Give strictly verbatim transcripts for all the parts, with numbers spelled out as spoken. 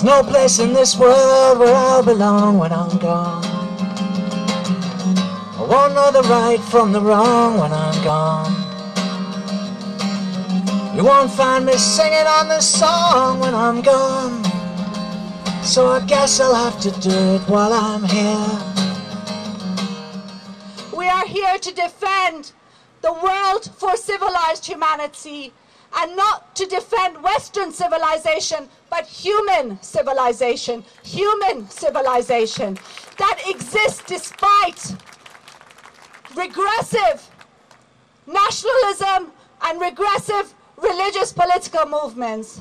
There's no place in this world where I belong when I'm gone. I won't know the right from the wrong when I'm gone. You won't find me singing on this song when I'm gone. So I guess I'll have to do it while I'm here. We are here to defend the world for civilized humanity, and not to defend Western civilization, but human civilization, human civilization that exists despite regressive nationalism and regressive religious political movements,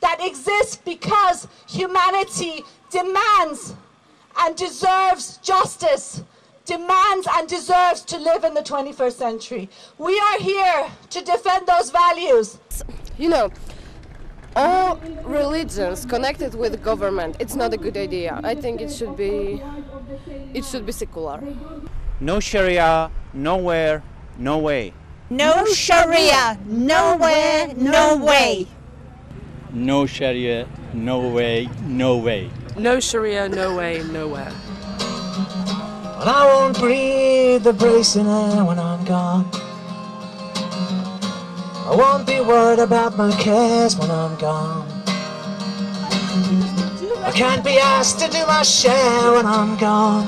that exists because humanity demands and deserves justice, demands and deserves to live in the twenty-first century. We are here to defend those values. You know, all religions connected with government, it's not a good idea. I think it should be, it should be secular. No Sharia, nowhere, no way. No Sharia, nowhere, no way. No Sharia, no way, no way. No Sharia, no way, nowhere. And I won't breathe the bracing air when I'm gone. I won't be worried about my cares when I'm gone. I can't be asked to do my share when I'm gone.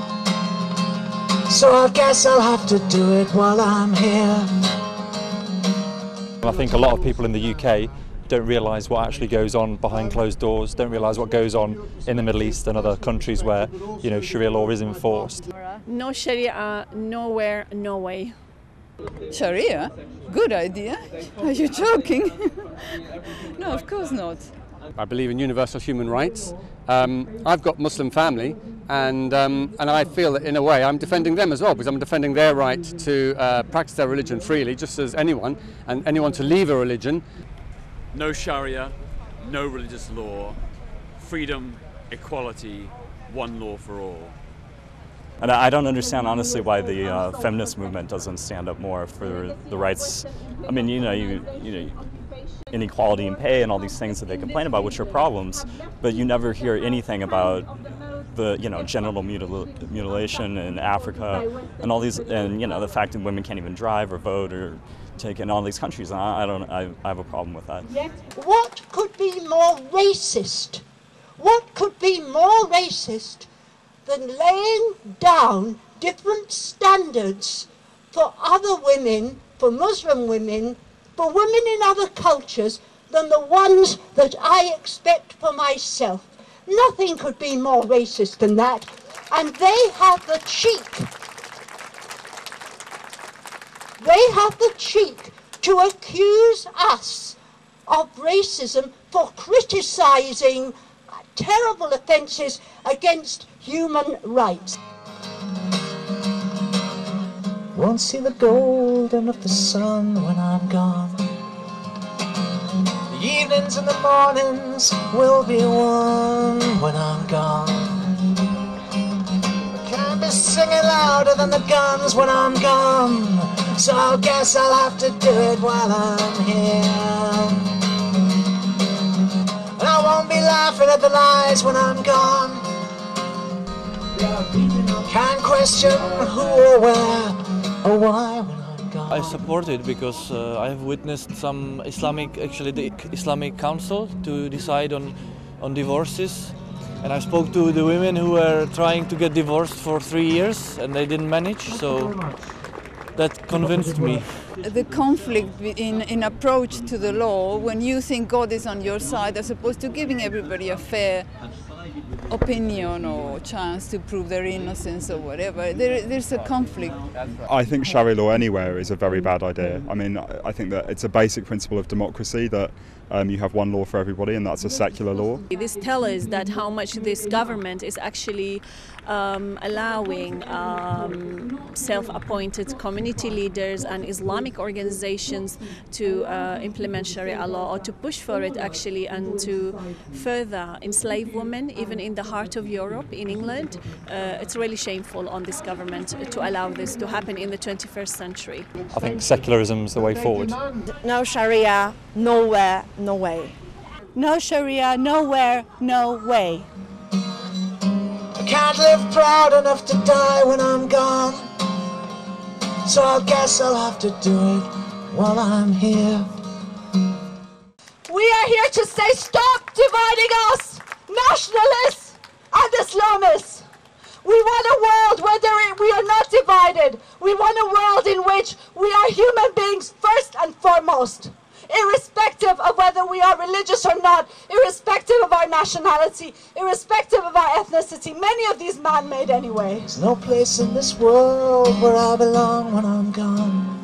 So I guess I'll have to do it while I'm here. I think a lot of people in the U K don't realise what actually goes on behind closed doors, don't realise what goes on in the Middle East and other countries where, you know, Sharia law is enforced. No Sharia, nowhere, no way. Sharia? Good idea. Are you joking? No, of course not. I believe in universal human rights. Um, I've got Muslim family, and, um, and I feel that in a way I'm defending them as well, because I'm defending their right to uh, practice their religion freely, just as anyone, and anyone to leave a religion. No Sharia, no religious law, freedom, equality, one law for all. And I don't understand, honestly, why the uh, feminist movement doesn't stand up more for the rights. I mean, you know, you, you know, inequality in pay and all these things that they complain about, which are problems, but you never hear anything about the, you know, genital mutil mutilation in Africa and all these, and, you know, the fact that women can't even drive or vote or take in all these countries. And I, I don't, I, I have a problem with that. What could be more racist? What could be more racist than laying down different standards for other women, for Muslim women, for women in other cultures than the ones that I expect for myself? Nothing could be more racist than that. And they have the cheek, they have the cheek to accuse us of racism for criticizing terrible offenses against human rights. Won't see the golden of the sun when I'm gone. The evenings and the mornings will be one when I'm gone. I can't be singing louder than the guns when I'm gone. So I guess I'll have to do it while I'm here. And I won't be laughing at the lies when I'm gone. Can't question who or where or why when I'm gone. I support it because uh, I have witnessed some Islamic, actually the Islamic Council to decide on, on divorces. And I spoke to the women who were trying to get divorced for three years and they didn't manage, so that convinced me. The conflict in, in approach to the law, when you think God is on your side, as opposed to giving everybody a fair opinion or chance to prove their innocence or whatever, there, there's a conflict. I think Sharia law anywhere is a very bad idea. I mean, I think that it's a basic principle of democracy that um, you have one law for everybody, and that's a secular law. This tells us that how much this government is actually um, allowing um, self-appointed community leaders and Islamic organizations to uh, implement Sharia law or to push for it actually, and to further enslave women even in the heart of Europe, in England. Uh, it's really shameful on this government to allow this to happen in the twenty-first century. I think secularism is the way forward. No Sharia, nowhere, no way. No Sharia, nowhere, no way. I can't live proud enough to die when I'm gone, so I guess I'll have to do it while I'm here. We are here to say stop dividing us, nationalists and Islamists. We want a world where we are not divided. We want a world in which we are human beings first and foremost, irrespective of whether we are religious or not, irrespective of our nationality, irrespective of our ethnicity, many of these man-made anyway. There's no place in this world where I belong when I'm gone.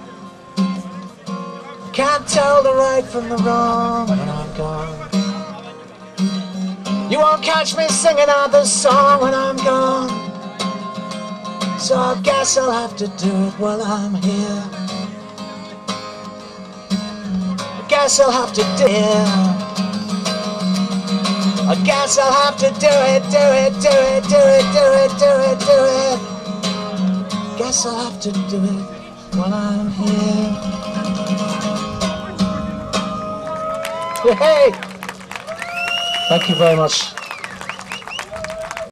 Can't tell the right from the wrong when I'm gone. You won't catch me singing another song when I'm gone, so I guess I'll have to do it while I'm here. I guess I'll have to do it. I guess I'll have to do it, do it, do it, do it, do it, do it, do it. I guess I'll have to do it while I'm here. Hey! Thank you very much.